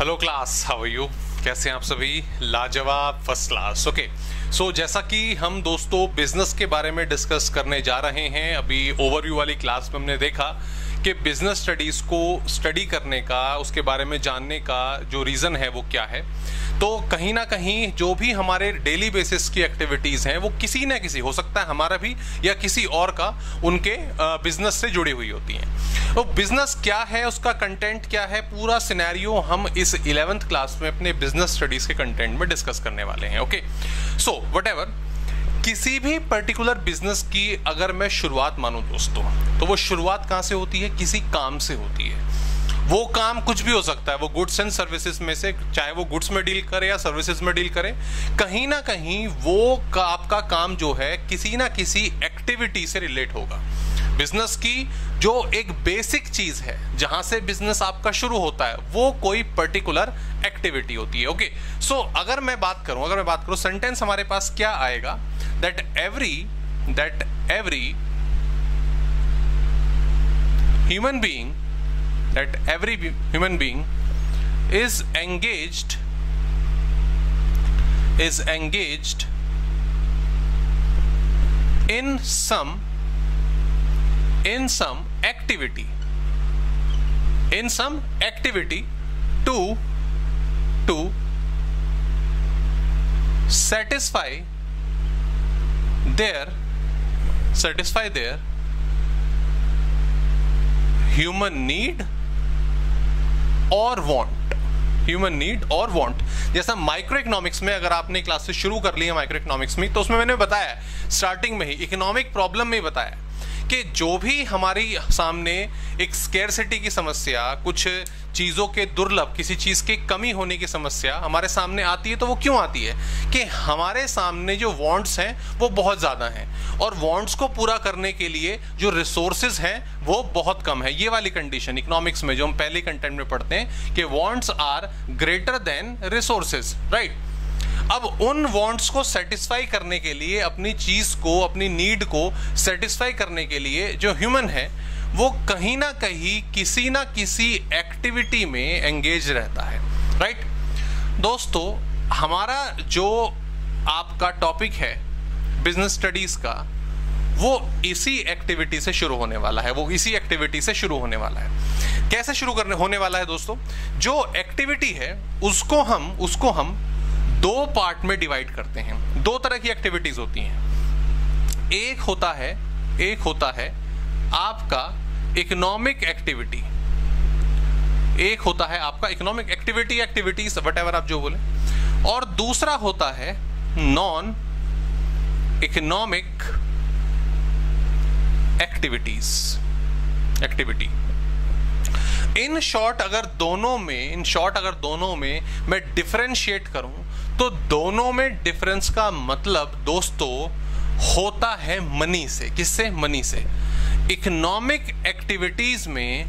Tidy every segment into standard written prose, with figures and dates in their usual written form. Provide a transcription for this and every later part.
Hello class, how are you? कैसे हैं आप सभी? लाजवाब फर्स्ट क्लास। ओके, सो जैसा कि हम दोस्तों बिजनेस के बारे में डिस्कस करने जा रहे हैं। अभी ओवरव्यू वाली क्लास में हमने देखा कि बिजनेस स्टडीज को स्टडी करने का, उसके बारे में जानने का जो रीज़न है वो क्या है। तो कहीं ना कहीं जो भी हमारे डेली बेसिस की एक्टिविटीज़ हैं वो किसी ना किसी, हो सकता है हमारा भी या किसी और का, उनके बिजनेस से जुड़ी हुई होती हैं। तो बिजनेस क्या है, उसका कंटेंट क्या है, पूरा सिनेरियो हम इस 11th क्लास में अपने बिजनेस स्टडीज के कंटेंट में डिस्कस करने वाले हैं। ओके, सो व्हाटएवर, किसी भी पर्टिकुलर बिजनेस की अगर मैं शुरुआत मानूं दोस्तों, तो वो शुरुआत कहाँ से होती है? किसी काम से होती है। वो काम कुछ भी हो सकता है, वो गुड्स एंड सर्विसेज में से, चाहे वो गुड्स में डील करे या सर्विसेज में डील करे, कहीं ना कहीं वो आपका काम जो है किसी ना किसी एक्टिविटी से रिलेट होगा। बिजनेस की जो एक बेसिक चीज़ है, जहाँ से बिजनेस आपका शुरू होता है, वो कोई पर्टिकुलर एक्टिविटी होती है। ओके, सो अगर मैं बात करूँ सेंटेंस हमारे पास क्या आएगा? That every human being is engaged in some activity to satisfy their human need और वांट, ह्यूमन नीड और वांट। जैसा माइक्रो इकोनॉमिक्स में, अगर आपने क्लासेस शुरू कर ली है माइक्रो इकोनॉमिक्स में, तो उसमें मैंने बताया स्टार्टिंग में ही, इकोनॉमिक प्रॉब्लम में ही बताया कि जो भी हमारी सामने एक स्केरसिटी की समस्या, कुछ चीज़ों के दुर्लभ, किसी चीज़ की कमी होने की समस्या हमारे सामने आती है, तो वो क्यों आती है? कि हमारे सामने जो वांट्स हैं वो बहुत ज़्यादा हैं और वांट्स को पूरा करने के लिए जो रिसोर्सेज हैं वो बहुत कम है। ये वाली कंडीशन इकोनॉमिक्स में जो हम पहले कंटेंट में पढ़ते हैं कि wants are greater than resources, right. अब उन वांट्स को सेटिस्फाई करने के लिए, अपनी चीज़ को, अपनी नीड को सेटिस्फाई करने के लिए जो ह्यूमन है वो कहीं ना कहीं किसी ना किसी एक्टिविटी में एंगेज रहता है, राइट। दोस्तों, हमारा जो आपका टॉपिक है बिजनेस स्टडीज़ का, वो इसी एक्टिविटी से शुरू होने वाला है, कैसे होने वाला है दोस्तों? जो एक्टिविटी है उसको हम दो पार्ट में डिवाइड करते हैं। दो तरह की एक्टिविटीज़ होती हैं। एक होता है आपका इकोनॉमिक एक्टिविटी, एक्टिविटीज व्हाटएवर आप जो बोले, और दूसरा होता है non economic activity. In short अगर दोनों में मैं डिफरेंशिएट करूं, तो दोनों में डिफरेंस का मतलब दोस्तों होता है मनी से। किससे? मनी से। इकोनॉमिक एक्टिविटीज में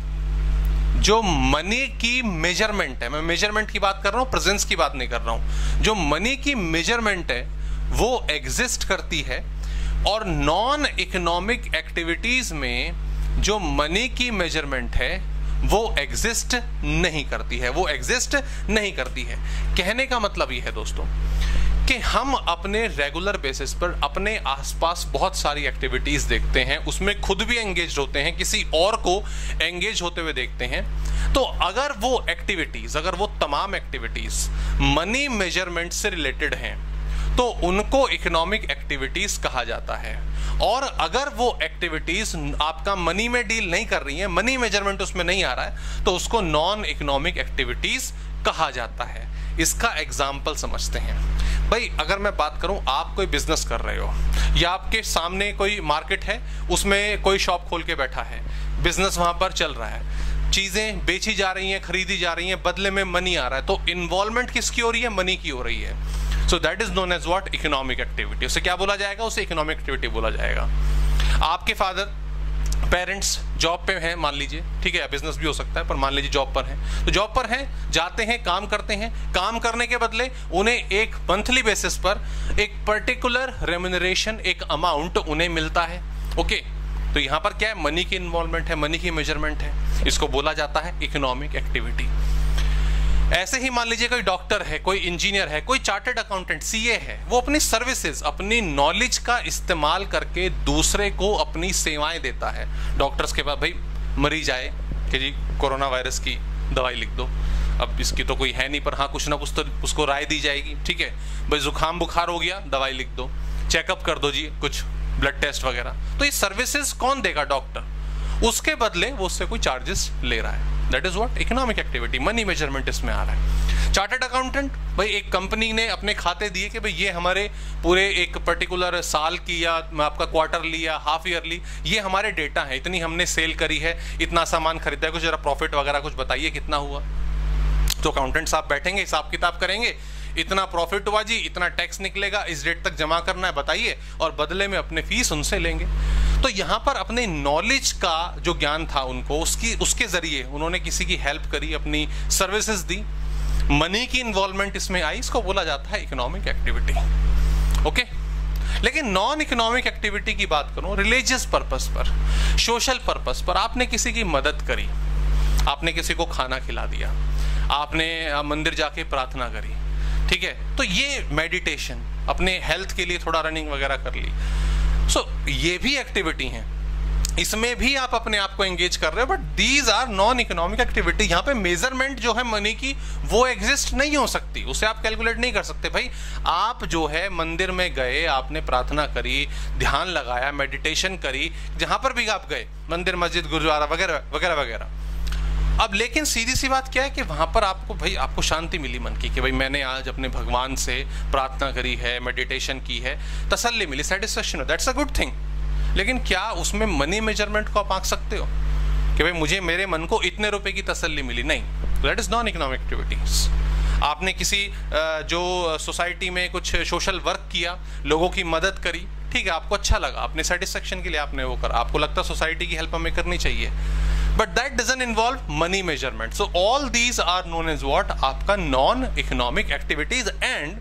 जो मनी की मेजरमेंट है, मैं मेजरमेंट की बात कर रहा हूँ, प्रेजेंस की बात नहीं कर रहा हूँ, जो मनी की मेजरमेंट है वो एग्जिस्ट करती है, और नॉन इकोनॉमिक एक्टिविटीज में जो मनी की मेजरमेंट है वो एग्जिस्ट नहीं करती है, कहने का मतलब ये है दोस्तों कि हम अपने रेगुलर बेसिस पर अपने आसपास बहुत सारी एक्टिविटीज़ देखते हैं, उसमें खुद भी एंगेज होते हैं, किसी और को एंगेज होते हुए देखते हैं। तो अगर वो तमाम एक्टिविटीज़ मनी मेजरमेंट से रिलेटेड हैं, तो उनको इकोनॉमिक एक्टिविटीज़ कहा जाता है। और अगर वो एक्टिविटीज़ आपका मनी में डील नहीं कर रही हैं, मनी मेजरमेंट उसमें नहीं आ रहा है, तो उसको नॉन इकोनॉमिक एक्टिविटीज़ कहा जाता है। इसका एग्जाम्पल समझते हैं। भाई, अगर मैं बात करूं, आप कोई बिजनेस कर रहे हो, या आपके सामने कोई मार्केट है, उसमें कोई शॉप खोल के बैठा है, बिजनेस वहां पर चल रहा है, चीज़ें बेची जा रही हैं, खरीदी जा रही हैं, बदले में मनी आ रहा है, तो इन्वॉल्वमेंट किसकी हो रही है? मनी की हो रही है। So that is known as what? Economic activity. उसे क्या बोला जाएगा? उसे इकोनॉमिक एक्टिविटी बोला जाएगा। आपके फादर, पेरेंट्स जॉब पे हैं मान लीजिए, ठीक है, बिजनेस भी हो सकता है, पर मान लीजिए जॉब पर हैं, तो जॉब पर हैं, जाते हैं, काम करते हैं, काम करने के बदले उन्हें एक मंथली बेसिस पर एक पर्टिकुलर रेम्यूनरेशन, एक अमाउंट उन्हें मिलता है। ओके, तो यहाँ पर क्या है? मनी की इन्वॉल्वमेंट है, मनी की मेजरमेंट है, इसको बोला जाता है इकोनॉमिक एक्टिविटी। ऐसे ही मान लीजिए कोई डॉक्टर है, कोई इंजीनियर है, कोई चार्टर्ड अकाउंटेंट सीए है, वो अपनी सर्विसेज, अपनी नॉलेज का इस्तेमाल करके दूसरे को अपनी सेवाएं देता है। डॉक्टर्स के पास भाई मरीज आए कि जी कोरोना वायरस की दवाई लिख दो, अब इसकी तो कोई है नहीं, पर हाँ कुछ ना कुछ तो उसको राय दी जाएगी, ठीक है भाई जुकाम बुखार हो गया दवाई लिख दो, चेकअप कर दो जी, कुछ ब्लड टेस्ट वगैरह। तो ये सर्विसेज कौन देगा? डॉक्टर। उसके बदले वो उससे कोई चार्जेस ले रहा है। That is what economic activity, money measurement इसमें आ रहा है। चार्टर्ड अकाउंटेंट भाई एक कंपनी ने अपने खाते दिए कि भाई ये हमारे पूरे एक पर्टिकुलर साल की या आपका क्वार्टरली या हाफ ईयरली ये हमारे डेटा है, इतनी हमने सेल करी है, इतना सामान खरीदा है, कुछ जरा प्रॉफिट वगैरह कुछ बताइए कितना हुआ। तो अकाउंटेंट साहब बैठेंगे, हिसाब किताब करेंगे, इतना प्रॉफिट हुआ जी, इतना टैक्स निकलेगा, इस डेट तक जमा करना है बताइए, और बदले में अपने फीस उनसे लेंगे। तो यहाँ पर अपने नॉलेज का जो ज्ञान था उनको, उसके जरिए उन्होंने किसी की हेल्प करी, अपनी सर्विसेज दी, मनी की इन्वॉल्वमेंट इसमें आई, इसको बोला जाता है इकोनॉमिक एक्टिविटी। ओके, लेकिन नॉन इकोनॉमिक एक्टिविटी की बात करूँ, रिलीजियस पर्पस पर, सोशल पर्पस पर, आपने किसी की मदद करी, आपने किसी को खाना खिला दिया, आपने मंदिर जाके प्रार्थना करी, ठीक है, तो ये मेडिटेशन, अपने हेल्थ के लिए थोड़ा रनिंग वगैरह कर ली, ये भी एक्टिविटी हैं, इसमें भी आप अपने आप को एंगेज कर रहे हो, but these are non economic activity. यहाँ पे मेजरमेंट जो है मनी की वो एग्जिस्ट नहीं हो सकती, उसे आप कैलकुलेट नहीं कर सकते। भाई आप जो है मंदिर में गए, आपने प्रार्थना करी, ध्यान लगाया, मेडिटेशन करी, जहाँ पर भी आप गए, मंदिर, मस्जिद, गुरुद्वारा वगैरह वगैरह वगैरह। अब लेकिन सीधी सी बात क्या है कि वहाँ पर आपको भाई आपको शांति मिली मन की कि भाई मैंने आज अपने भगवान से प्रार्थना करी है, मेडिटेशन की है, तसल्ली मिली, सेटिस्फेक्शन हो, दैट्स अ गुड थिंग। लेकिन क्या उसमें मनी मेजरमेंट को आप आंक सकते हो कि भाई मुझे मेरे मन को इतने रुपए की तसल्ली मिली? नहीं, that is non economic activities. आपने किसी जो सोसाइटी में कुछ सोशल वर्क किया, लोगों की मदद करी, ठीक है, आपको अच्छा लगा, अपने सेटिस्फेक्शन के लिए आपने वो करा, आपको लगता सोसाइटी की हेल्प हमें करनी चाहिए, but that doesn't involve money measurement. So all these are known as what? आपका नॉन इकोनॉमिक एक्टिविटीज। एंड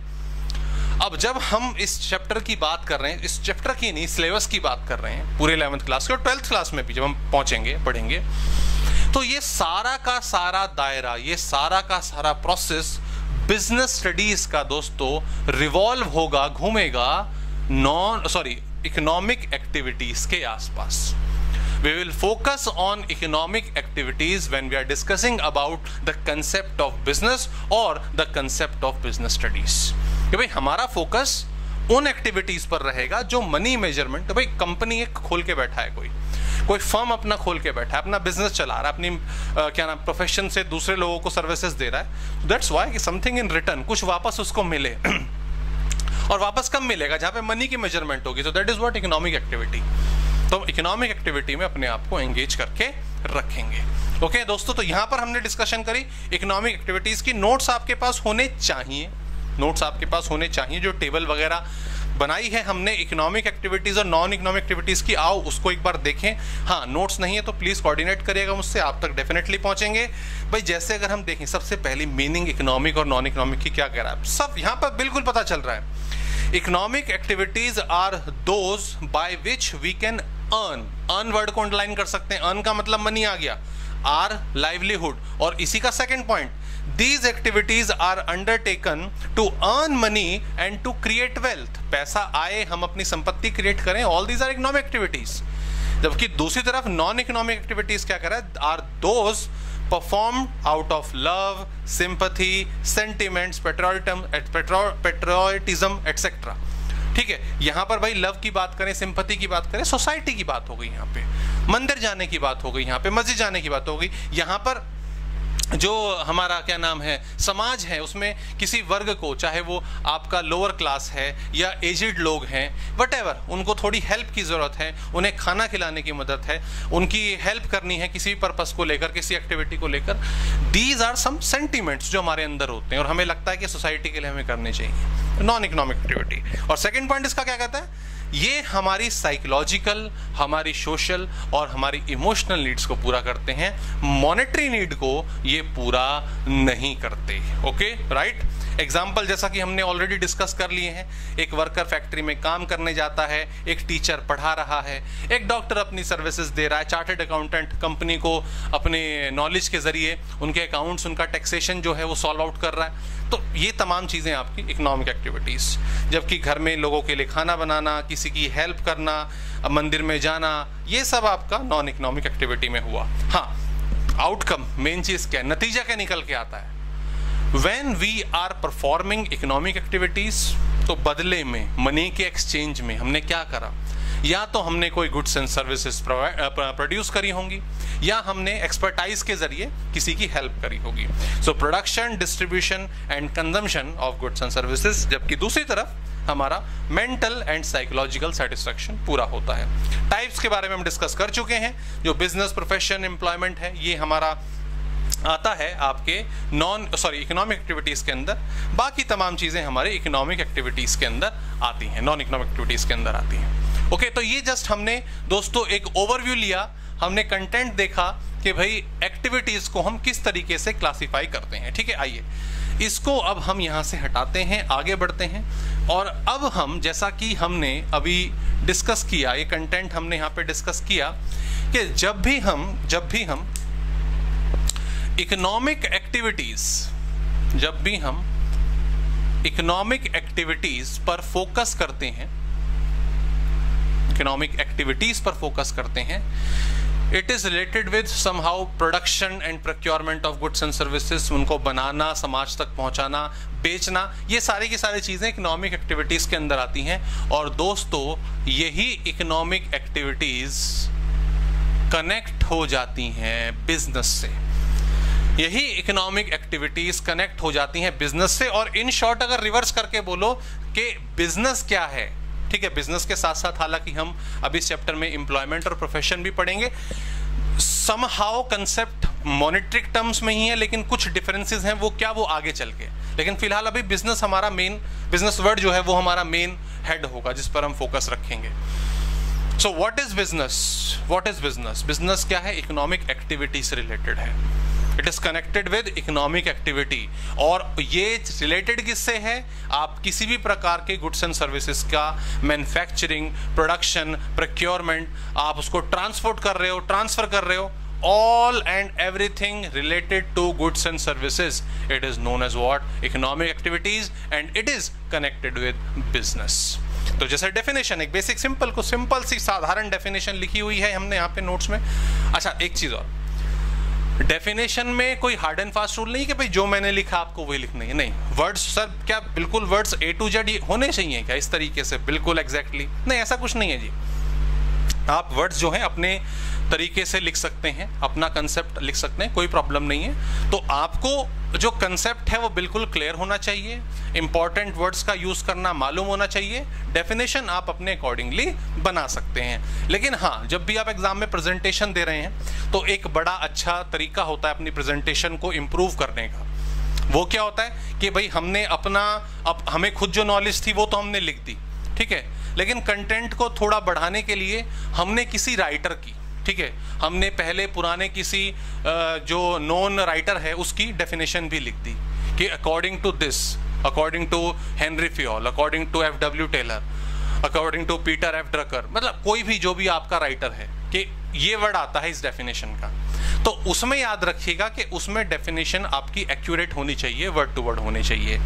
अब जब हम इस चैप्टर की बात कर रहे हैं, इस चैप्टर की नहीं सिलेबस की बात कर रहे हैं पूरे 11th क्लास के, और 12th क्लास में भी जब हम पहुंचेंगे पढ़ेंगे, तो ये सारा का सारा दायरा, ये सारा का सारा प्रोसेस बिजनेस स्टडीज का दोस्तों रिवॉल्व होगा, घूमेगा इकोनॉमिक एक्टिविटीज के आसपास। We will focus on economic activities when we are discussing about the concept of business or the concept of business studies. कि भाई हमारा फोकस उन एक्टिविटीज पर रहेगा जो मनी मेजरमेंट। तो भाई कंपनी एक खोल के बैठा है, कोई फर्म अपना खोल के बैठा है, अपना बिजनेस चला रहा है, अपनी क्या नाम प्रोफेशन से दूसरे लोगों को सर्विसेज दे रहा है। दैट्स वाई कि समथिंग इन रिटर्न, कुछ वापस उसको मिले, और वापस कम मिलेगा जहाँ पे मनी की मेजरमेंट होगी। तो that is what economic activity. तो इकोनॉमिक एक्टिविटी में अपने आप को एंगेज करके रखेंगे। ओके दोस्तों, तो यहाँ पर हमने डिस्कशन करी इकोनॉमिक एक्टिविटीज़ की। नोट्स आपके पास होने चाहिए, नोट्स आपके पास होने चाहिए। जो टेबल वगैरह बनाई है हमने इकोनॉमिक एक्टिविटीज़ और नॉन इकोनॉमिक एक्टिविटीज़ की, आओ उसको एक बार देखें। हाँ, नोट्स नहीं है तो प्लीज़ कोऑर्डिनेट करिएगा मुझसे, आप तक डेफिनेटली पहुँचेंगे। भाई जैसे अगर हम देखें, सबसे पहली मीनिंग इकोनॉमिक और नॉन इकोनॉमिक की क्या कह रहा है, सब यहाँ पर बिल्कुल पता चल रहा है। Economic activities are those by which we can earn, earn word को अंडरलाइन कर सकते हैं, अर्न का मतलब मनी आ गया, आर लाइवलीहुड, और इसी का second point, these activities are undertaken to earn money and to create wealth, पैसा आए, हम अपनी संपत्ति क्रिएट करें, all these are economic activities. जबकि दूसरी तरफ नॉन इकोनॉमिक एक्टिविटीज क्या कर रहा है, are those perform out of love, sympathy, sentiments, patriotism etcetera, ठीक है। यहाँ पर भाई लव की बात करें, सिंपैथी की बात करें, सोसाइटी की बात हो गई, यहाँ पे मंदिर जाने की बात हो गई, यहाँ पे मस्जिद जाने की बात हो गई, यहाँ पर जो हमारा क्या नाम है समाज है, उसमें किसी वर्ग को, चाहे वो आपका लोअर क्लास है या एजिड लोग हैं, व्हाटएवर, उनको थोड़ी हेल्प की ज़रूरत है, उन्हें खाना खिलाने की मदद है, उनकी हेल्प करनी है किसी पर्पस को लेकर, किसी एक्टिविटी को लेकर। दीज आर सम सेंटिमेंट्स जो हमारे अंदर होते हैं और हमें लगता है कि सोसाइटी के लिए हमें करने चाहिए, नॉन इकोनॉमिक एक्टिविटी। और सेकंड पॉइंट इसका क्या कहता है, ये हमारी साइकोलॉजिकल, हमारी सोशल और हमारी इमोशनल नीड्स को पूरा करते हैं, मॉनेटरी नीड को ये पूरा नहीं करते। Okay right. एग्जाम्पल जैसा कि हमने ऑलरेडी डिस्कस कर लिए हैं, एक वर्कर फैक्ट्री में काम करने जाता है, एक टीचर पढ़ा रहा है, एक डॉक्टर अपनी सर्विसेज दे रहा है, चार्टर्ड अकाउंटेंट कंपनी को अपने नॉलेज के जरिए उनके अकाउंट्स, उनका टैक्सेशन जो है वो सॉल्व आउट कर रहा है। तो ये तमाम चीज़ें आपकी इकोनॉमिक एक्टिविटीज़, जबकि घर में लोगों के लिए खाना बनाना, किसी की हेल्प करना, मंदिर में जाना, ये सब आपका नॉन इकोनॉमिक एक्टिविटी में हुआ। हाँ, आउटकम मेन चीज़ क्या है, नतीजा क्या निकल के आता है? When we are performing economic activities, तो बदले में मनी के एक्सचेंज में हमने क्या करा? या तो हमने कोई गुड्स एंड सर्विसेज प्रोड्यूस करी होंगी, या हमने एक्सपर्टाइज के जरिए किसी की हेल्प करी होगी। So production, distribution and consumption of goods and services. जबकि दूसरी तरफ हमारा मेंटल एंड साइकोलॉजिकल सेटिस्फैक्शन पूरा होता है। टाइप्स के बारे में हम डिस्कस कर चुके हैं, जो बिजनेस, प्रोफेशन, एम्प्लॉयमेंट है, ये हमारा आता है आपके इकोनॉमिक एक्टिविटीज़ के अंदर। बाकी तमाम चीज़ें हमारे इकोनॉमिक एक्टिविटीज़ के अंदर आती हैं, नॉन इकोनॉमिक एक्टिविटीज़ के अंदर आती हैं। ओके, तो ये जस्ट हमने दोस्तों एक ओवरव्यू लिया, हमने कंटेंट देखा कि भाई एक्टिविटीज़ को हम किस तरीके से क्लासीफाई करते हैं। ठीक है, आइए इसको अब हम यहाँ से हटाते हैं, आगे बढ़ते हैं। और अब हम, जैसा कि हमने अभी डिस्कस किया, ये कंटेंट हमने यहाँ पर डिस्कस किया कि जब भी हम इकोनॉमिक एक्टिविटीज पर फोकस करते हैं, it is related with somehow production and procurement of goods and services. उनको बनाना, समाज तक पहुंचाना, बेचना, ये सारी की सारी चीज़ें इकोनॉमिक एक्टिविटीज़ के अंदर आती हैं। और दोस्तों यही इकोनॉमिक एक्टिविटीज़ कनेक्ट हो जाती हैं बिजनेस से, यही इकोनॉमिक एक्टिविटीज़ कनेक्ट हो जाती हैं बिजनेस से। और इन शॉर्ट अगर रिवर्स करके बोलो कि बिजनेस क्या है, ठीक है, बिजनेस के साथ साथ हालांकि हम अभी इस चैप्टर में एम्प्लॉयमेंट और प्रोफेशन भी पढ़ेंगे। समहाउ कंसेप्ट मॉनेटरी टर्म्स में ही है, लेकिन कुछ डिफरेंसेस हैं, वो क्या, वो आगे चल के। लेकिन फिलहाल अभी बिजनेस हमारा मेन, बिजनेस वर्ड जो है वो हमारा मेन हेड होगा जिस पर हम फोकस रखेंगे। So what is business, what is business, business क्या है? इकोनॉमिक एक्टिविटी से रिलेटेड है, it is connected with economic activity. और ये रिलेटेड किससे है? आप किसी भी प्रकार के गुड्स एंड सर्विसेज का मैन्युफैक्चरिंग, प्रोडक्शन, प्रोक्योरमेंट, आप उसको ट्रांसपोर्ट कर रहे हो, ट्रांसफर कर रहे हो, all and everything related to goods and services, it is known as what, economic activities, and it is connected with business. तो जैसे डेफिनेशन, एक बेसिक सिंपल को सिंपल सी साधारण डेफिनेशन लिखी हुई है हमने यहाँ पे नोट्स में। अच्छा, एक चीज और, डेफिनेशन में कोई हार्ड एंड फास्ट रूल नहीं कि भाई जो मैंने लिखा आपको वही लिखना है, नहीं। वर्ड्स सर क्या बिल्कुल वर्ड्स A to Z ये होने चाहिए क्या इस तरीके से, बिल्कुल एग्जैक्टली नहीं, ऐसा कुछ नहीं है जी। आप वर्ड्स जो हैं अपने तरीके से लिख सकते हैं, अपना कंसेप्ट लिख सकते हैं, कोई प्रॉब्लम नहीं है। तो आपको जो कंसेप्ट है वो बिल्कुल क्लियर होना चाहिए, इंपॉर्टेंट वर्ड्स का यूज़ करना मालूम होना चाहिए, डेफिनेशन आप अपने अकॉर्डिंगली बना सकते हैं। लेकिन हाँ, जब भी आप एग्जाम में प्रेजेंटेशन दे रहे हैं तो एक बड़ा अच्छा तरीका होता है अपनी प्रेजेंटेशन को इम्प्रूव करने का। वो क्या होता है कि भाई हमने अपना, अब हमें खुद जो नॉलेज थी वो तो हमने लिख दी, ठीक है, लेकिन कंटेंट को थोड़ा बढ़ाने के लिए हमने किसी राइटर की, ठीक है, हमने पहले पुराने किसी जो नॉन राइटर है उसकी डेफिनेशन भी लिख दी कि according to this, according to Henry Fayol, according to F W Taylor, according to Peter F Drucker, मतलब कोई भी जो भी आपका राइटर है कि ये वर्ड आता है इस डेफिनेशन का। तो उसमें याद रखिएगा कि उसमें डेफिनेशन आपकी एक्यूरेट होनी चाहिए, वर्ड टू वर्ड होनी चाहिए।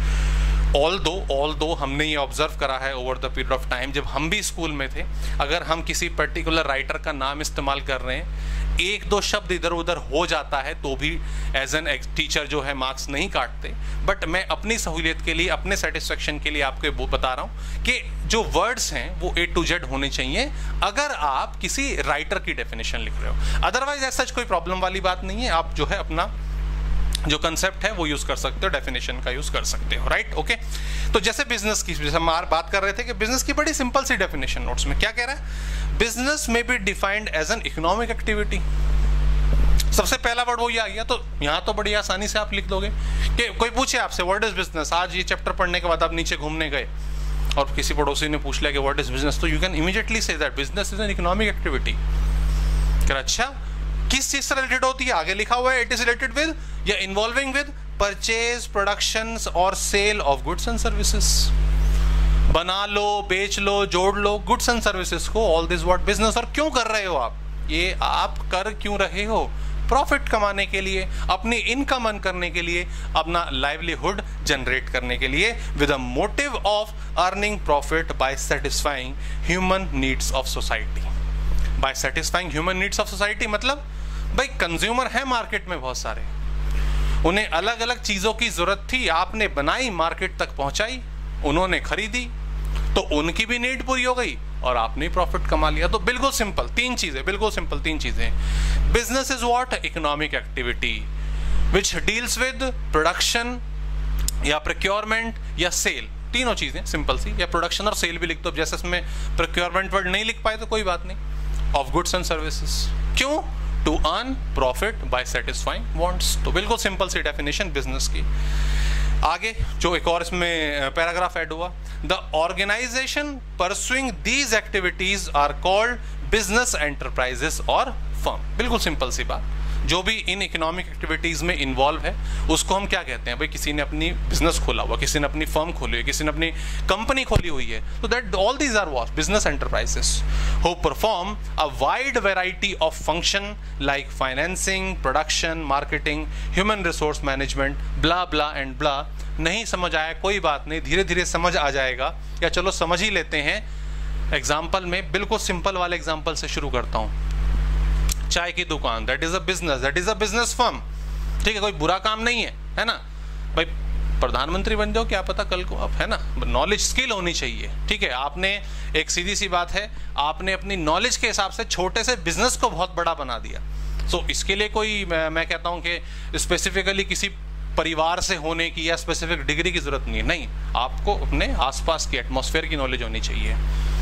ऑल दो हमने ये ऑब्जर्व करा है over the period of time, जब हम भी स्कूल में थे, अगर हम किसी पर्टिकुलर राइटर का नाम इस्तेमाल कर रहे हैं, एक दो शब्द इधर उधर हो जाता है तो भी एज एन टीचर जो है मार्क्स नहीं काटते। बट मैं अपनी सहूलियत के लिए, अपने सेटिस्फेक्शन के लिए आपको वो बता रहा हूँ कि जो वर्ड्स हैं वो A to Z होने चाहिए अगर आप किसी राइटर की डेफिनेशन लिख रहे हो। अदरवाइज ऐसा कोई प्रॉब्लम वाली बात नहीं है, आप जो है अपना जो कंसेप्ट है वो यूज़ कर सकते हो, डेफिनेशन का यूज़ कर सकते हो, राइट। ओके, तो जैसे बिजनेस की हम बात कर रहे थे कि बिजनेस की बड़ी सिंपल सी डेफिनेशन नोट्स में क्या कह रहा है, बिजनेस में be defined as an economic activity. सबसे पहला वर्ड वो ये आ गया, तो यहाँ तो बड़ी आसानी से आप लिख दोगे कि कोई पूछे आपसे व्हाट इज बिजनेस, आज ये चैप्टर पढ़ने के बाद आप नीचे घूमने गए, और किसी पड़ोसी ने पूछ लिया कि व्हाट इज बिजनेस, तो you can immediately say that business is an economic activity. क्या अच्छा, किस चीज से रिलेटेड होती है? आगे लिखा हुआ है इट इज रिलेटेड विद या इन्वॉल्विंग विद परचेज, प्रोडक्शन और sale of goods and services. बना लो, बेच लो, जोड़ लो गुड्स एंड सर्विसेज को, ऑल दिस व्हाट बिजनेस। और क्यों कर रहे हो आप ये? आप कर क्यों रहे हो? प्रॉफिट कमाने के लिए, अपनी इनकम अर्न करने के लिए, अपना लाइवलीहुड जनरेट करने के लिए, with a motive of earning profit by satisfying human needs of society. By satisfying human needs of society मतलब भाई कंज्यूमर है मार्केट में बहुत सारे, उन्हें अलग अलग चीज़ों की जरूरत थी, आपने बनाई, मार्केट तक पहुंचाई, उन्होंने खरीदी, तो उनकी भी नीड पूरी हो गई और आपने प्रॉफिट कमा लिया। तो बिल्कुल सिंपल तीन चीजें, बिल्कुल सिंपल तीन चीजें। Business is what? Economic activity which deals with production या प्रोक्योरमेंट या सेल, तीनों चीजें सिंपल सी। या प्रोडक्शन और सेल भी लिख दो, जैसे इसमें प्रोक्योरमेंट वर्ड नहीं लिख पाए तो कोई बात नहीं, ऑफ गुड्स एंड सर्विसेज। क्यों? To earn profit by satisfying wants. तो बिल्कुल सिंपल सी डेफिनेशन बिजनेस की। आगे जो एक और इसमें पैराग्राफ ऐड हुआ, the organisation pursuing these activities are called business enterprises और फर्म। बिल्कुल सिंपल सी बात, जो भी इन इकोनॉमिक एक्टिविटीज में इन्वॉल्व है उसको हम क्या कहते हैं? भाई किसी ने अपनी बिजनेस खोला हुआ, किसी ने अपनी फर्म खोली हुई, किसी ने अपनी कंपनी खोली हुई है, तो that all these are what? Business enterprises. Who perform a wide variety of function like financing, production, marketing, human resource management, blah blah and blah. नहीं समझ आया कोई बात नहीं, धीरे धीरे समझ आ जाएगा, या चलो समझ ही लेते हैं एग्जाम्पल में। बिल्कुल सिंपल वाले एग्जाम्पल से शुरू करता हूँ। चाय की दुकान, that is a business, that is a business firm. ठीक है, कोई बुरा काम नहीं है, है ना भाई? प्रधानमंत्री बन जाओ क्या पता कल को आप, है ना? नॉलेज स्किल होनी चाहिए। ठीक है, आपने एक सीधी सी बात है, आपने अपनी नॉलेज के हिसाब से छोटे से बिजनेस को बहुत बड़ा बना दिया। सो इसके लिए कोई मैं कहता हूँ कि स्पेसिफिकली किसी परिवार से होने की या स्पेसिफिक डिग्री की जरूरत नहीं है। नहीं, आपको अपने आसपास की एटमॉस्फेयर की नॉलेज होनी चाहिए।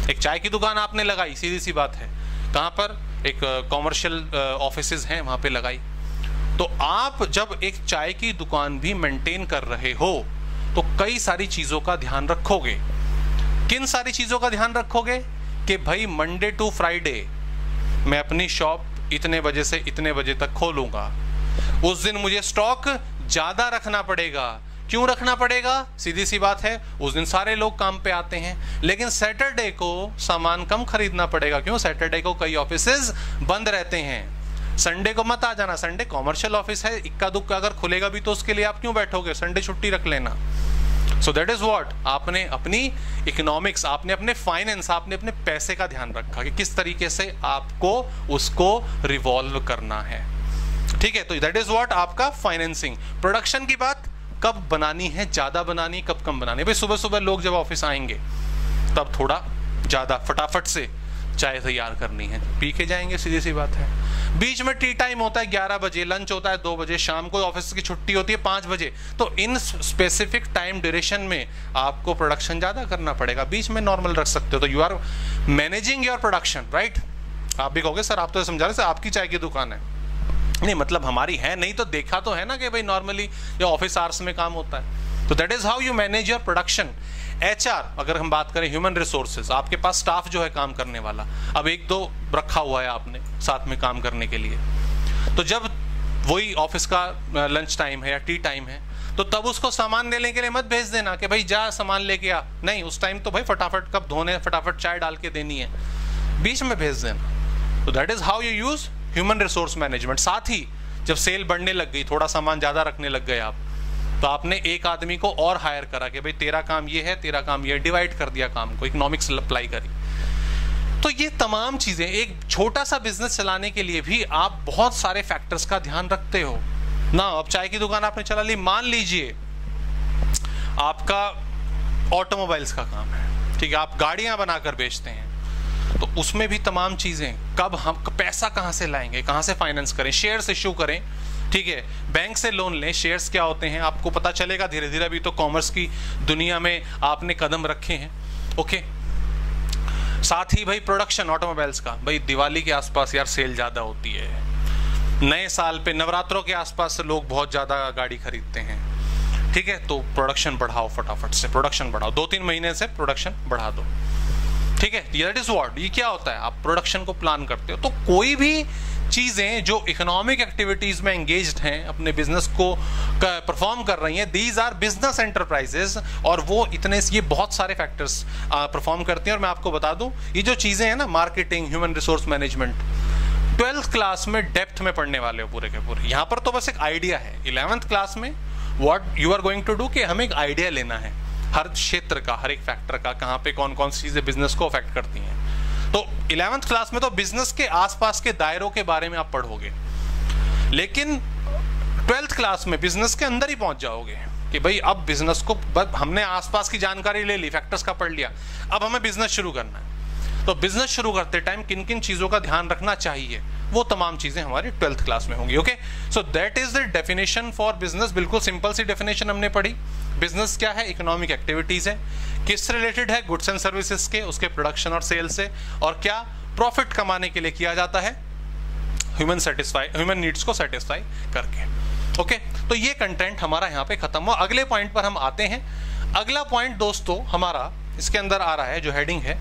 एक चाय की दुकान आपने लगाई, सीधी सी बात है, कहाँ पर? एक कॉमर्शियल ऑफिसेज हैं वहाँ पे लगाई। तो आप जब एक चाय की दुकान भी मेंटेन कर रहे हो तो कई सारी चीज़ों का ध्यान रखोगे। किन सारी चीज़ों का ध्यान रखोगे? कि भाई मंडे टू फ्राइडे मैं अपनी शॉप इतने बजे से इतने बजे तक खोलूँगा, उस दिन मुझे स्टॉक ज़्यादा रखना पड़ेगा। क्यों रखना पड़ेगा? सीधी सी बात है, उस दिन सारे लोग काम पे आते हैं, लेकिन सैटरडे को सामान कम खरीदना पड़ेगा। क्यों? सैटरडे को कई ऑफिसेज बंद रहते हैं। संडे को मत आ जाना, संडे कॉमर्शियल ऑफिस है, इक्का दुक्का अगर खुलेगा भी तो उसके लिए आप क्यों बैठोगे? संडे छुट्टी रख लेना। सो दैट इज व्हाट, आपने अपनी इकोनॉमिक्स, आपने अपने फाइनेंस, आपने अपने पैसे का ध्यान रखा कि किस तरीके से आपको उसको रिवॉल्व करना है। ठीक है, तो दैट इज व्हाट आपका फाइनेंसिंग। प्रोडक्शन की बात, कब बनानी है, ज़्यादा बनानी, कब कम बनानी है। भाई सुबह सुबह लोग जब ऑफिस आएंगे तब थोड़ा ज़्यादा फटाफट से चाय तैयार करनी है, पी के जाएंगे, सीधी सी बात है। बीच में टी टाइम होता है 11 बजे, लंच होता है 2 बजे, शाम को ऑफिस की छुट्टी होती है 5 बजे। तो इन स्पेसिफिक टाइम ड्यूरेशन में आपको प्रोडक्शन ज़्यादा करना पड़ेगा, बीच में नॉर्मल रख सकते हो। तो you are managing your production, right? आप भी कहोगे सर आप तो समझा रहे, सर आपकी चाय की दुकान है। नहीं मतलब हमारी है नहीं, तो देखा तो है ना कि भाई नॉर्मली जो ऑफिस आवर्स में काम होता है। तो that is how you manage your production. HR, अगर हम बात करें ह्यूमन रिसोर्सेज, आपके पास स्टाफ जो है काम करने वाला, अब 1-2 रखा हुआ है आपने साथ में काम करने के लिए, तो जब वही ऑफिस का लंच टाइम है या टी टाइम है तो तब उसको सामान लेने के लिए मत भेज देना कि भाई जा सामान लेके आ। नहीं, उस टाइम तो भाई फटाफट कप धोने, फटाफट चाय डाल के देनी है, बीच में भेज देना। तो that is how you use human resource management. साथ ही जब सेल बढ़ने लग गई, थोड़ा सामान ज़्यादा रखने लग गए आप, तो आपने एक आदमी को और हायर करा कि भाई तेरा काम ये है, तेरा काम ये, डिवाइड कर दिया काम को, इकोनॉमिक्स अप्लाई करी। तो ये तमाम चीज़ें, एक छोटा सा बिजनेस चलाने के लिए भी आप बहुत सारे फैक्टर्स का ध्यान रखते हो ना। अब चाय की दुकान आपने चला ली, मान लीजिए आपका ऑटोमोबाइल्स का काम है, ठीक है, आप गाड़ियाँ बनाकर बेचते हैं, तो उसमें भी तमाम चीज़ें, कब हम पैसा कहाँ से लाएंगे, कहाँ से फाइनेंस करें, शेयर्स इश्यू करें, ठीक है, बैंक से लोन लें। शेयर्स क्या होते हैं आपको पता चलेगा धीरे धीरे, अभी तो कॉमर्स की दुनिया में आपने कदम रखे हैं। ओके, साथ ही भाई प्रोडक्शन ऑटोमोबाइल्स का, भाई दिवाली के आसपास यार सेल ज़्यादा होती है, नए साल पे, नवरात्रों के आसपास लोग बहुत ज़्यादा गाड़ी खरीदते हैं, ठीक है, तो प्रोडक्शन बढ़ाओ, फटाफट से प्रोडक्शन बढ़ाओ, 2-3 महीने से प्रोडक्शन बढ़ा दो, ठीक है। दैट इज व्हाट, ये क्या होता है, आप प्रोडक्शन को प्लान करते हो। तो कोई भी चीज़ें जो इकोनॉमिक एक्टिविटीज़ में एंगेज्ड हैं, अपने बिजनेस को परफॉर्म कर रही हैं, दीज आर बिजनेस एंटरप्राइजेज, और वो इतने ये बहुत सारे फैक्टर्स परफॉर्म करती हैं। और मैं आपको बता दूं, ये जो चीज़ें हैं ना, marketing, human resource management, 12th class में डेप्थ में पढ़ने वाले हो पूरे के पूरे। यहाँ पर तो बस एक आइडिया है। 11th क्लास में what you are going to do कि हमें एक आइडिया लेना है हर क्षेत्र का, हर एक फैक्टर का, कहाँ पे कौन कौन सी चीज़ें बिजनेस को अफेक्ट करती हैं। तो 11th क्लास में तो बिजनेस के आसपास के दायरों के बारे में आप पढ़ोगे, लेकिन 12th क्लास में बिजनेस के अंदर ही पहुंच जाओगे कि भाई अब बिजनेस को, हमने आसपास की जानकारी ले ली, फैक्टर्स का पढ़ लिया, अब हमें बिजनेस शुरू करना है। तो बिजनेस शुरू करते टाइम किन किन चीज़ों का ध्यान रखना चाहिए, वो तमाम चीज़ें हमारी 12th क्लास में होंगी। Okay, so that is the definition for business. बिल्कुल सिंपल सी डेफिनेशन हमने पढ़ी। बिजनेस क्या है, इकोनॉमिक एक्टिविटीज़ है, किस रिलेटेड है, गुड्स एंड सर्विसेज के, उसके प्रोडक्शन और सेल से, और क्या प्रॉफिट कमाने के लिए किया जाता है, ह्यूमन नीड्स को सेटिस्फाई करके। ओके, तो ये कंटेंट हमारा यहाँ पे खत्म हुआ। अगले पॉइंट पर हम आते हैं। अगला पॉइंट दोस्तों हमारा इसके अंदर आ रहा है, जो हेडिंग है,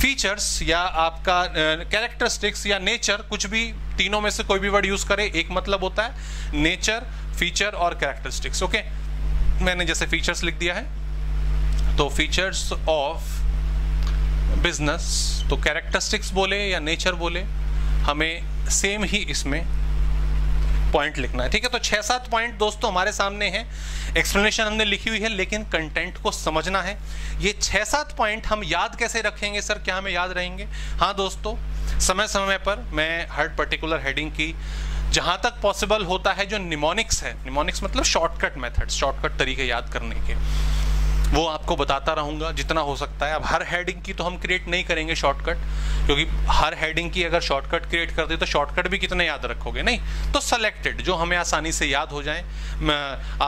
फीचर्स या आपका कैरेक्टरिस्टिक्स या नेचर, कुछ भी तीनों में से कोई भी वर्ड यूज करें, एक मतलब होता है नेचर, फीचर और कैरेक्टरिस्टिक्स। ओके, मैंने जैसे फीचर्स लिख दिया है, तो फीचर्स ऑफ बिजनेस, तो कैरेक्टरिस्टिक्स बोले या नेचर बोले, हमें सेम ही इसमें पॉइंट लिखना है, ठीक है। तो 6-7 पॉइंट दोस्तों हमारे सामने हैं, एक्सप्लेनेशन हमने लिखी हुई है, लेकिन कंटेंट को समझना है। ये 6-7 पॉइंट हम याद कैसे रखेंगे सर, क्या हमें याद रहेंगे? हाँ दोस्तों, समय समय पर मैं हर पर्टिकुलर हेडिंग की जहाँ तक पॉसिबल होता है जो निमोनिक्स है, निमोनिक्स मतलब शॉर्टकट मेथड, शॉर्टकट तरीके याद करने के, वो आपको बताता रहूँगा जितना हो सकता है। अब हर हेडिंग की तो हम क्रिएट नहीं करेंगे शॉर्टकट, क्योंकि हर हेडिंग की अगर शॉर्टकट क्रिएट कर दे तो शॉर्टकट भी कितने याद रखोगे, नहीं। तो सेलेक्टेड जो हमें आसानी से याद हो जाएँ,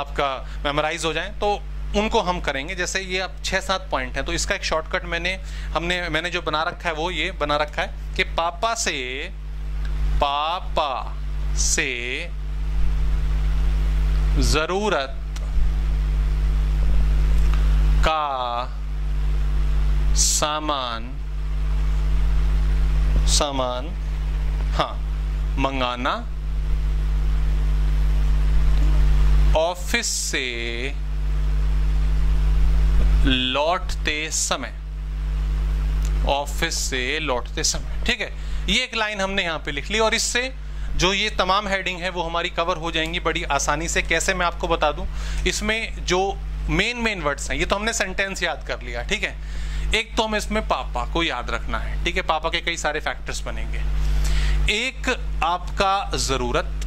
आपका मेमोराइज हो जाएँ, तो उनको हम करेंगे। जैसे ये अब 6-7 पॉइंट हैं, तो इसका एक शॉर्टकट मैंने जो बना रखा है, वो ये बना रखा है कि पापा से जरूरत का सामान हाँ मंगाना, ऑफिस से लौटते समय, ठीक है। ये एक लाइन हमने यहाँ पे लिख ली, और इससे जो ये तमाम हेडिंग है वो हमारी कवर हो जाएंगी बड़ी आसानी से। कैसे, मैं आपको बता दूं, इसमें जो मेन वर्ड्स हैं, ये तो हमने सेंटेंस याद कर लिया, ठीक है। एक तो हमें इसमें पापा को याद रखना है, ठीक है, पापा के कई सारे फैक्टर्स बनेंगे। एक आपका ज़रूरत,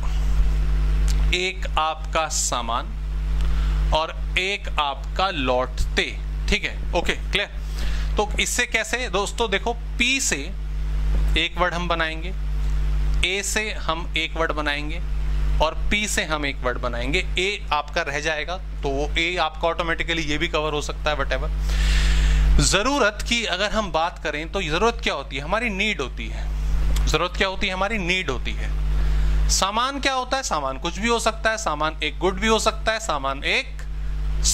एक आपका सामान, और एक आपका लौटते, ठीक है। Okay, clear. तो इससे कैसे दोस्तों, देखो पी से एक वर्ड हम बनाएंगे, ए से हम एक वर्ड बनाएंगे, और पी से हम एक वर्ड बनाएंगे। ए आपका रह जाएगा, तो वो ए आपका ऑटोमेटिकली ये भी कवर हो सकता है, वट एवर। ज़रूरत की अगर हम बात करें तो ज़रूरत क्या होती है, हमारी नीड होती है। ज़रूरत क्या होती है, हमारी नीड होती है। सामान क्या होता है, सामान कुछ भी हो सकता है, सामान एक गुड भी हो सकता है, सामान एक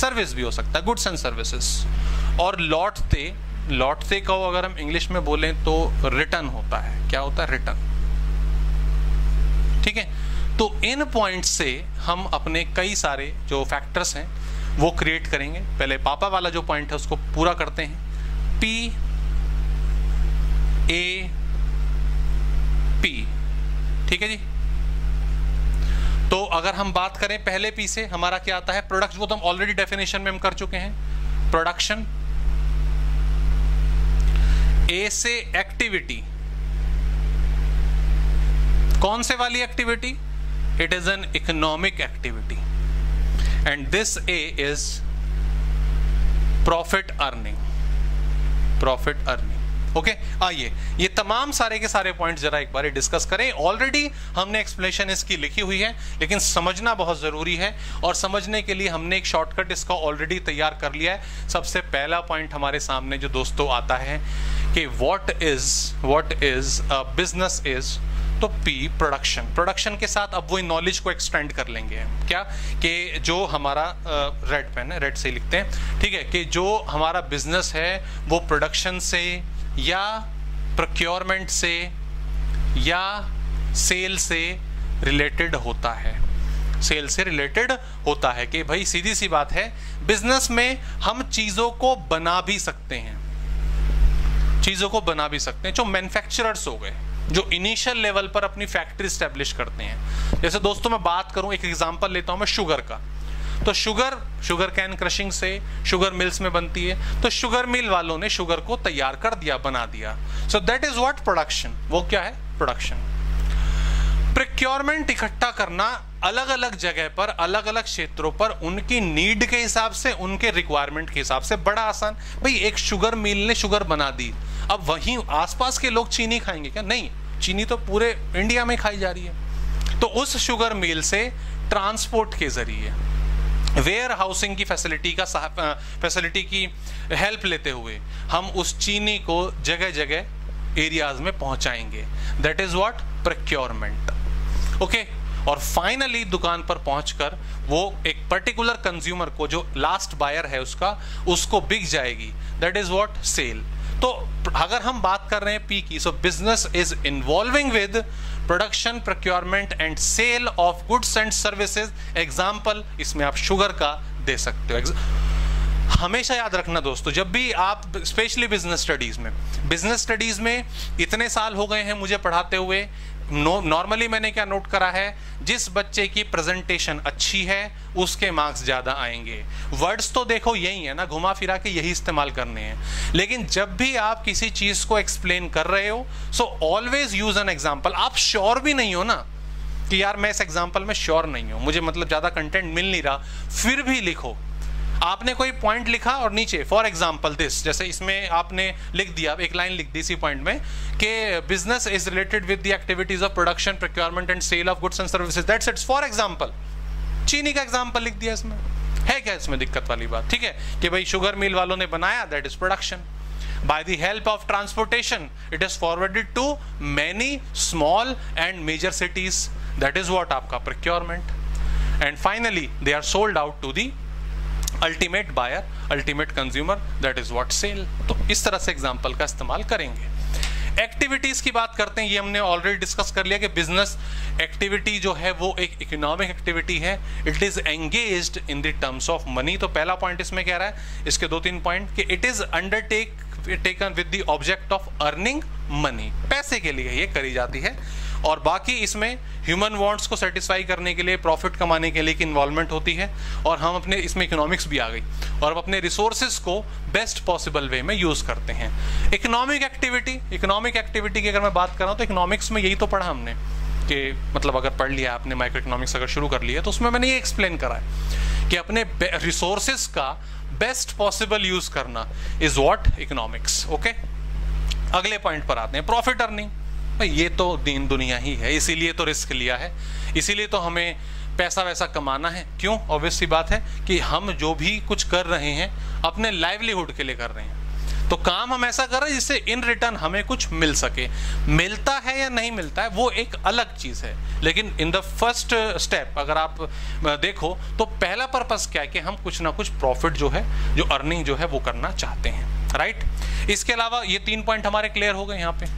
सर्विस भी हो सकता है, गुड्स एंड सर्विसेज। और लौटते का अगर हम इंग्लिश में बोलें तो रिटर्न होता है। क्या होता है, रिटर्न, ठीक है। तो इन पॉइंट से हम अपने कई सारे जो फैक्टर्स हैं वो क्रिएट करेंगे। पहले पापा वाला जो पॉइंट है उसको पूरा करते हैं, पी ए पी, ठीक है जी। तो अगर हम बात करें पहले पी से हमारा क्या आता है, प्रोडक्ट, वो तो हम ऑलरेडी डेफिनेशन में हम कर चुके हैं, प्रोडक्शन। ए से एक्टिविटी, कौन से वाली activity, it is an economic activity, and this a is profit earning, profit earning. Okay, आइए ये तमाम सारे के सारे पॉइंट जरा एक बार डिस्कस करें। ऑलरेडी हमने एक्सप्लेनेशन इसकी लिखी हुई है, लेकिन समझना बहुत जरूरी है, और समझने के लिए हमने एक शॉर्टकट इसका ऑलरेडी तैयार कर लिया है। सबसे पहला पॉइंट हमारे सामने जो दोस्तों आता है कि what is a business is तो P प्रोडक्शन के साथ अब वो नॉलेज को एक्सटेंड कर लेंगे, क्या कि जो हमारा रेड पेन है, रेड से लिखते हैं, ठीक है, कि जो हमारा बिजनेस है वो प्रोडक्शन से या प्रोक्योरमेंट से या सेल से रिलेटेड होता है, सेल से रिलेटेड होता है। कि भाई सीधी सी बात है, बिजनेस में हम चीजों को बना भी सकते हैं, चीजों को बना भी सकते हैं। जो मैन्युफैक्चरर्स हो गए, जो इनिशियल लेवल पर अपनी फैक्ट्री स्टैब्लिश करते हैं, जैसे दोस्तों मैं बात करूं, एक एग्जांपल लेता हूं मैं शुगर का, तो शुगर कैन क्रशिंग से शुगर मिल्स में बनती है, तो शुगर मिल वालों ने शुगर को तैयार कर दिया, बना दिया, so that is what production, वो क्या है प्रोडक्शन। प्रोक्योरमेंट इकट्ठा करना, अलग अलग जगह पर अलग अलग क्षेत्रों पर उनकी नीड के हिसाब से, उनके रिक्वायरमेंट के हिसाब से, बड़ा आसान, भाई एक शुगर मिल ने शुगर बना दी, अब वहीं आसपास के लोग चीनी खाएंगे क्या? नहीं, चीनी तो पूरे इंडिया में खाई जा रही है। तो उस शुगर मिल से ट्रांसपोर्ट के जरिए, वेयर हाउसिंग की फैसिलिटी की हेल्प लेते हुए हम उस चीनी को जगह जगह एरियाज में पहुंचाएंगे, that is what procurement. Okay, और फाइनली दुकान पर पहुंचकर वो एक पर्टिकुलर कंज्यूमर को, जो लास्ट बायर है उसका, उसको बिक जाएगी, दैट इज व्हाट सेल। तो अगर हम बात कर रहे हैं पी की, so business is involving with production, procurement and sale of goods and services. Example इसमें आप शुगर का दे सकते हो। हमेशा याद रखना दोस्तों, जब भी आप स्पेशली बिजनेस स्टडीज में इतने साल हो गए हैं मुझे पढ़ाते हुए, नॉर्मली मैंने क्या नोट करा है, जिस बच्चे की प्रेजेंटेशन अच्छी है उसके मार्क्स ज़्यादा आएंगे। वर्ड्स तो देखो यही है ना, घुमा फिरा के यही इस्तेमाल करने हैं, लेकिन जब भी आप किसी चीज़ को एक्सप्लेन कर रहे हो, so always use an example. आप श्योर भी नहीं हो ना कि यार मैं इस एग्जाम्पल में श्योर नहीं हूँ, मुझे मतलब ज़्यादा कंटेंट मिल नहीं रहा, फिर भी लिखो। आपने कोई पॉइंट लिखा और नीचे फॉर एग्जाम्पल दिस, जैसे इसमें आपने लिख दिया, एक लाइन लिख दी इसी पॉइंट में, कि business is related with the activities of production, procurement and sale of goods and services, that's it's. For example चीनी का एग्जाम्पल लिख दिया, इसमें है क्या इसमें दिक्कत वाली बात? ठीक है कि भाई शुगर मिल वालों ने बनाया, that is production. By the help of transportation, it is forwarded to many small and major cities. That is what आपका procurement. And finally, they are sold out to the ultimate buyer, ultimate consumer. That is what sale. तो इस तरह से example का इस्तेमाल करेंगे। Activities की बात करते हैं, ये हमने ऑलरेडी डिस्कस कर लिया कि बिजनेस एक्टिविटी जो है वो एक इकोनॉमिक एक्टिविटी है, it is engaged in the terms of money. तो पहला पॉइंट इसमें कह रहा है, इसके दो तीन पॉइंट, कि it is taken with the object of earning money, पैसे के लिए ये करी जाती है, और बाकी इसमें ह्यूमन वांट्स को सेटिस्फाई करने के लिए, प्रॉफिट कमाने के लिए की इन्वॉल्वमेंट होती है, और हम अपने इसमें इकोनॉमिक्स भी आ गई, और हम अपने रिसोर्सेज को बेस्ट पॉसिबल वे में यूज़ करते हैं। इकोनॉमिक एक्टिविटी की अगर मैं बात कर रहा हूँ, तो इकोनॉमिक्स में यही तो पढ़ा हमने, कि मतलब अगर पढ़ लिया आपने माइक्रो इकोनॉमिक्स अगर शुरू कर लिया, तो उसमें मैंने ये एक्सप्लेन करा है कि अपने रिसोर्सेज का बेस्ट पॉसिबल यूज करना इज व्हाट इकोनॉमिक्स। ओके, अगले पॉइंट पर आते हैं, प्रॉफिट अर्निंग। ये तो दीन दुनिया ही है, इसीलिए तो रिस्क लिया है, इसीलिए तो हमें पैसा वैसा कमाना है। क्यों? ऑब्वियसली बात है कि हम जो भी कुछ कर रहे हैं अपने लाइवलीहुड के लिए कर रहे हैं, तो काम हम ऐसा कर रहे हैं जिससे इन रिटर्न हमें कुछ मिल सके। मिलता है या नहीं मिलता है वो एक अलग चीज़ है, लेकिन इन द फर्स्ट स्टेप अगर आप देखो तो पहला पर्पस क्या है, कि हम कुछ ना कुछ प्रॉफिट जो है, जो अर्निंग जो है वो करना चाहते हैं, राइट। इसके अलावा ये तीन पॉइंट हमारे क्लियर हो गए यहाँ पे,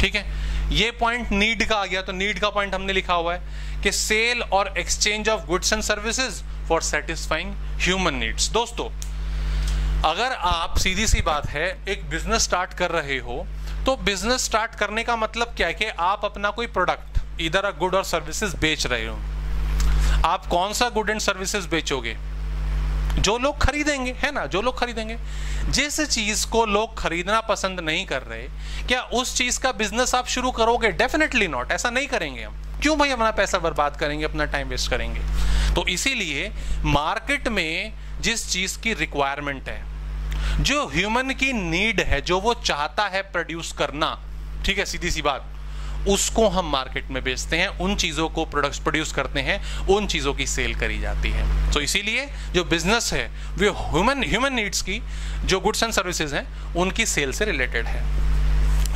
ठीक है। ये पॉइंट नीड का आ गया, तो नीड का पॉइंट हमने लिखा हुआ है कि सेल और exchange of goods and services for satisfying human needs. दोस्तों अगर आप, सीधी सी बात है, एक बिजनेस स्टार्ट कर रहे हो, तो बिजनेस स्टार्ट करने का मतलब क्या है, कि आप अपना कोई प्रोडक्ट, इधर अ गुड और सर्विसेज बेच रहे हो। आप कौन सा गुड एंड सर्विसेज बेचोगे? जो लोग खरीदेंगे, है ना, जो लोग खरीदेंगे। जिस चीज को लोग खरीदना पसंद नहीं कर रहे, क्या उस चीज का बिजनेस आप शुरू करोगे? डेफिनेटली नॉट, ऐसा नहीं करेंगे हम। क्यों भाई, अपना पैसा बर्बाद करेंगे, अपना टाइम वेस्ट करेंगे। तो इसीलिए मार्केट में जिस चीज की रिक्वायरमेंट है, जो ह्यूमन की नीड है, जो वो चाहता है प्रोड्यूस करना, ठीक है, सीधी सी बात, उसको हम मार्केट में बेचते हैं, उन चीज़ों को प्रोडक्ट्स प्रोड्यूस करते हैं, उन चीज़ों की सेल करी जाती है। तो इसीलिए जो बिजनेस है वो ह्यूमन नीड्स की, जो गुड्स एंड सर्विसेज हैं, उनकी सेल से रिलेटेड है।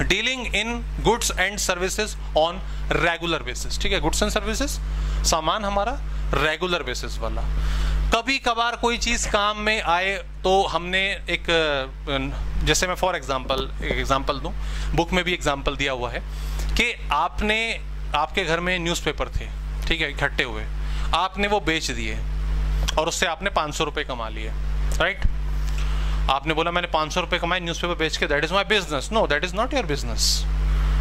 Dealing in goods and services on regular basis. ठीक है, गुड्स एंड सर्विसेज सामान हमारा रेगुलर बेसिस वाला। कभी कभार कोई चीज़ काम में आए तो हमने एक, जैसे मैं फॉर एग्जांपल दूं, बुक में भी एग्जांपल दिया हुआ है कि आपने, आपके घर में न्यूज़पेपर थे, ठीक है, इकट्ठे हुए, आपने वो बेच दिए और उससे आपने 500 रुपये कमा लिए, राइट। आपने बोला मैंने 500 रुपये कमाए न्यूज़पेपर बेच के, that is my business. No, that is not your business.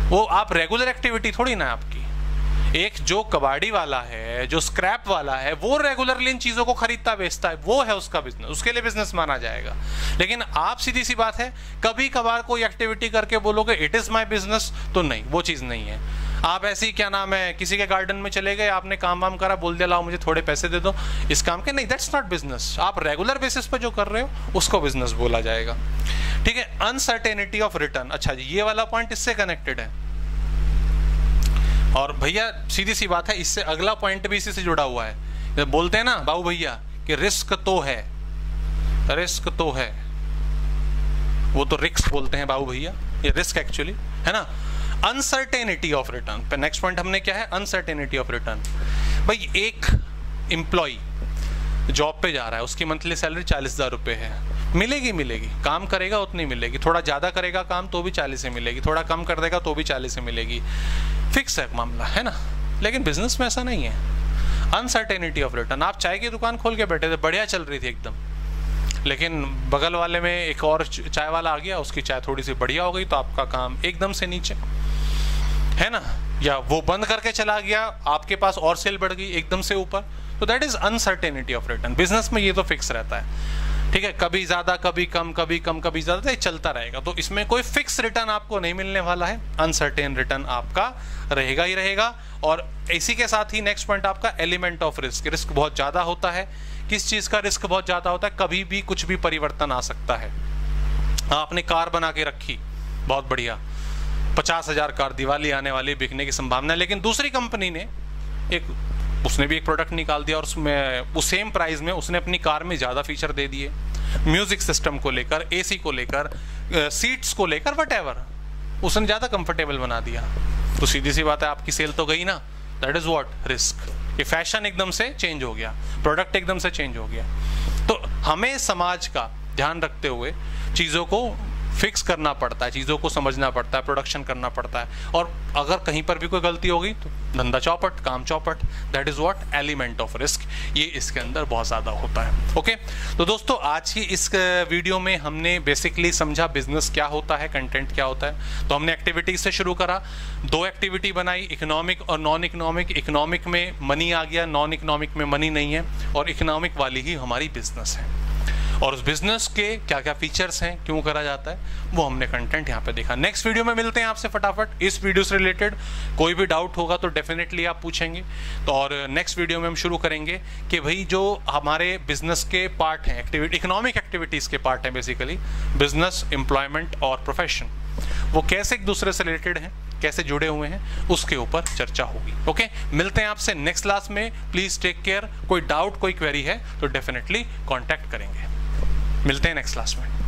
वो आप रेगुलर एक्टिविटी थोड़ी ना है आपकी। एक जो कबाड़ी वाला है, जो स्क्रैप वाला है, वो रेगुलरली इन चीज़ों को खरीदता बेचता है, वो है उसका बिजनेस, उसके लिए बिजनेस माना जाएगा। लेकिन आप सीधी सी बात है, कभी कभार कोई एक्टिविटी करके बोलोगे इट इज़ माय बिजनेस, तो नहीं, वो चीज़ नहीं है। आप ऐसी, क्या नाम है, किसी के गार्डन में चले गए, आपने काम वाम करा, बोल दिया लाओ मुझे थोड़े पैसे दे दो इस काम के, नहीं, दैट्स नॉट बिजनेस। आप रेगुलर बेसिस पर जो कर रहे हो उसको बिजनेस बोला जाएगा। ठीक है, अनसर्टेनिटी ऑफ रिटर्न। अच्छा जी, ये वाला पॉइंट इससे कनेक्टेड है, और भैया सीधी सी बात है इससे अगला पॉइंट भी इसी से जुड़ा हुआ है। जब बोलते हैं ना बाबू भैया कि रिस्क तो है, रिस्क तो है, वो तो रिस्क बोलते हैं बाबू भैया, ये रिस्क एक्चुअली है ना। अनसर्टेनिटी ऑफ रिटर्न पे नेक्स्ट पॉइंट हमने क्या है, अनसर्टेनिटी ऑफ रिटर्न। भाई एक एम्प्लॉय जॉब पे जा रहा है, उसकी मंथली सैलरी 40,000 रुपये है, मिलेगी मिलेगी, काम करेगा उतनी मिलेगी, थोड़ा ज़्यादा करेगा काम तो भी 40 ही मिलेगी, थोड़ा कम कर देगा तो भी 40 ही मिलेगी, फिक्स है मामला, है ना। लेकिन बिजनेस में ऐसा नहीं है, अनसर्टेनिटी ऑफ रिटर्न। आप चाय की दुकान खोल के बैठे थे, बढ़िया चल रही थी एकदम, लेकिन बगल वाले में एक और चाय वाला आ गया, उसकी चाय थोड़ी सी बढ़िया हो गई तो आपका काम एकदम से नीचे, है ना, या वो बंद करके चला गया, आपके पास और सेल बढ़ गई एकदम से ऊपर, तो that is uncertainty of return. Business में ये तो फिक्स रहता है, ठीक है, कभी ज़्यादा कभी कम, कभी कम कभी ज़्यादा, ये चलता रहेगा। तो इसमें कोई फिक्स रिटर्न आपको नहीं मिलने वाला है, अनसर्टेन रिटर्न आपका रहेगा ही रहेगा। और इसी के साथ ही नेक्स्ट पॉइंट आपका एलिमेंट ऑफ रिस्क। रिस्क बहुत ज़्यादा होता है। किस चीज़ का रिस्क बहुत ज़्यादा होता है? कभी भी कुछ भी परिवर्तन आ सकता है। आपने कार बना के रखी, बहुत बढ़िया, 50,000 कार दिवाली आने वाली, बिकने की संभावना, लेकिन दूसरी कंपनी ने एक, उसने भी एक प्रोडक्ट निकाल दिया और उसमें उस सेम प्राइस में उसने अपनी कार में ज़्यादा फीचर दे दिए, म्यूज़िक सिस्टम को लेकर, एसी को लेकर, सीट्स को लेकर, वटएवर, उसने ज़्यादा कंफर्टेबल बना दिया। तो सीधी सी बात है आपकी सेल तो गई ना, दैट इज़ व्हाट रिस्क। ये फैशन एकदम से चेंज हो गया, प्रोडक्ट एकदम से चेंज हो गया। तो हमें समाज का ध्यान रखते हुए चीज़ों को फिक्स करना पड़ता है, चीज़ों को समझना पड़ता है, प्रोडक्शन करना पड़ता है, और अगर कहीं पर भी कोई गलती होगी तो धंधा चौपट, काम चौपट, that is what element of risk. ये इसके अंदर बहुत ज़्यादा होता है। ओके, तो दोस्तों आज की इस वीडियो में हमने बेसिकली समझा बिजनेस क्या होता है, कंटेंट क्या होता है। तो हमने एक्टिविटीज से शुरू करा, 2 एक्टिविटी बनाई, इकोनॉमिक और नॉन इकोनॉमिक। इकोनॉमिक में मनी आ गया, नॉन इकोनॉमिक में मनी नहीं है, और इकोनॉमिक वाली ही हमारी बिजनेस है, और उस बिजनेस के क्या क्या फीचर्स हैं, क्यों करा जाता है, वो हमने कंटेंट यहाँ पे देखा। नेक्स्ट वीडियो में मिलते हैं आपसे फटाफट। इस वीडियो से रिलेटेड कोई भी डाउट होगा तो डेफिनेटली आप पूछेंगे, तो और नेक्स्ट वीडियो में हम शुरू करेंगे कि भाई जो हमारे बिजनेस के पार्ट हैं, एक्टिविटी, इकोनॉमिक एक्टिविटीज़ के पार्ट हैं बेसिकली, बिजनेस, एम्प्लॉयमेंट और प्रोफेशन, वो कैसे एक दूसरे से रिलेटेड हैं, कैसे जुड़े हुए हैं, उसके ऊपर चर्चा होगी। ओके, मिलते हैं आपसे नेक्स्ट क्लास में। Please take care. कोई डाउट, कोई क्वेरी है तो डेफिनेटली कॉन्टैक्ट करेंगे। मिलते हैं नेक्स्ट क्लास में।